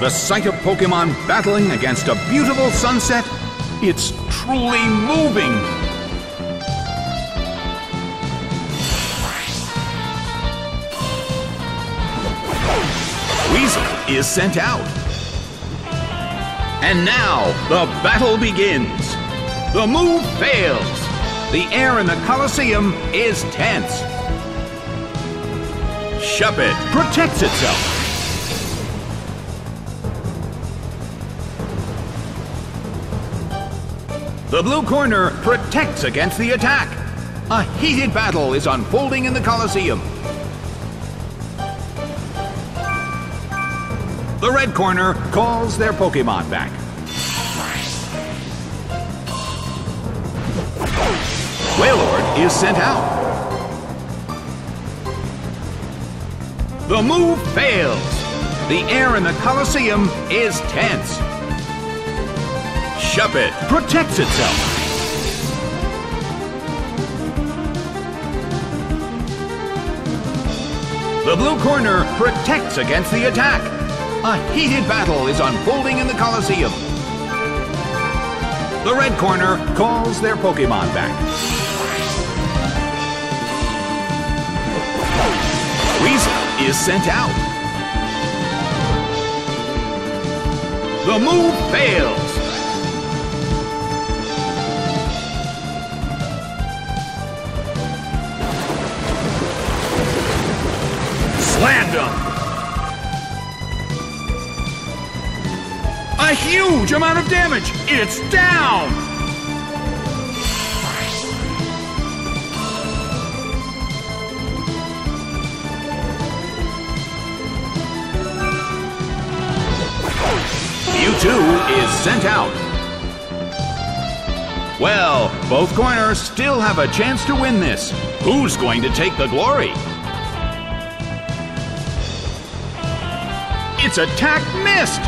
The sight of Pokémon battling against a beautiful sunset, it's truly moving. Weezing is sent out. And now the battle begins. The move fails. The air in the Colosseum is tense. Shuppet protects itself. The blue corner protects against the attack. A heated battle is unfolding in the Colosseum. The red corner calls their Pokémon back. Wailord is sent out. The move fails. The air in the Colosseum is tense. Shuppet protects itself. The blue corner protects against the attack. A heated battle is unfolding in the Colosseum. The red corner calls their Pokémon back. Weezing is sent out. The move fails. A huge amount of damage! It's down! Mewtwo is sent out. Well, both corners still have a chance to win this. Who's going to take the glory? Its attack missed!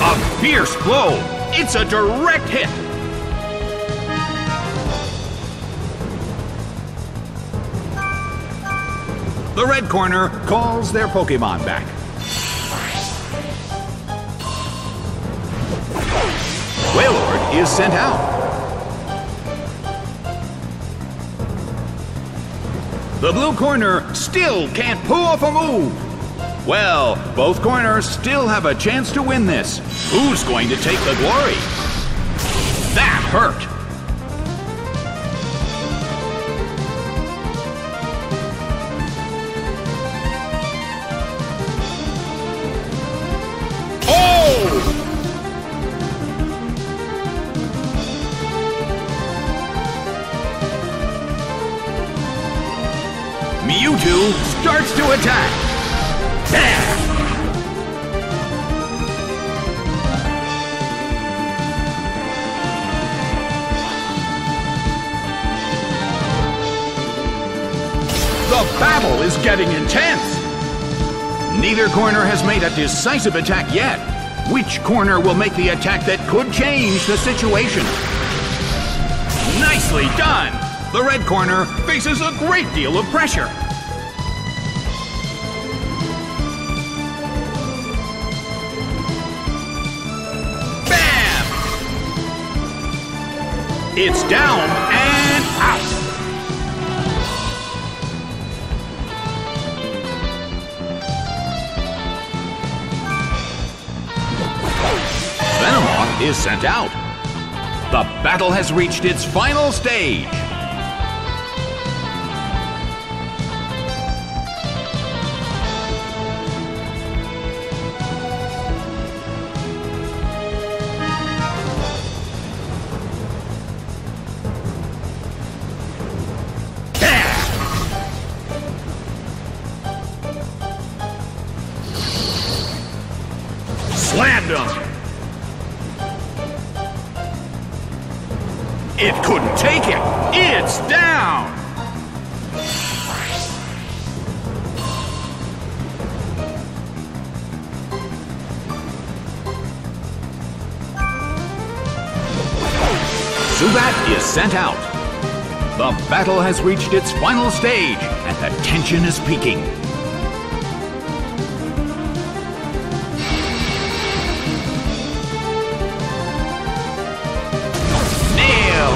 A fierce blow! It's a direct hit! The red corner calls their Pokémon back. Wailord is sent out. The blue corner still can't pull off a move. Well, both corners still have a chance to win this. Who's going to take the glory? That hurt. Mewtwo starts to attack. Bam! The battle is getting intense. Neither corner has made a decisive attack yet. Which corner will make the attack that could change the situation? Nicely done! The red corner faces a great deal of pressure. Bam! It's down and out. Venomoth is sent out. The battle has reached its final stage. It couldn't take it. It's down. Zubat is sent out. The battle has reached its final stage, and the tension is peaking.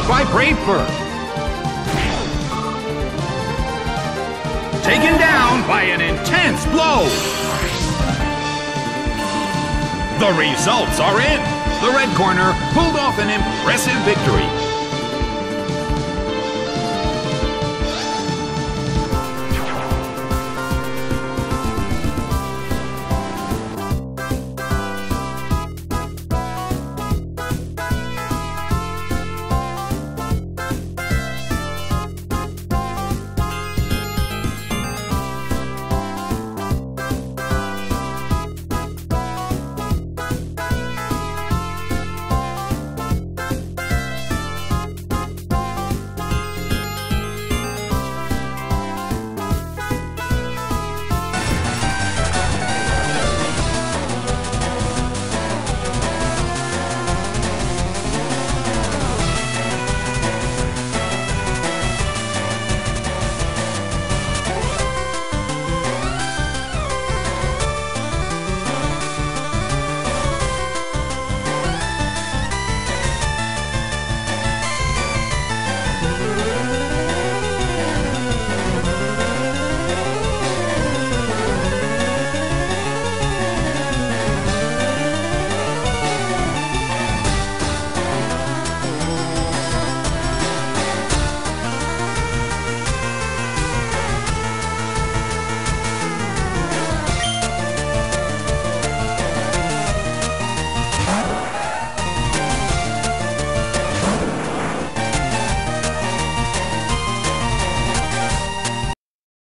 by Brave Bird. Taken down by an intense blow. The results are in. The red corner pulled off an impressive victory.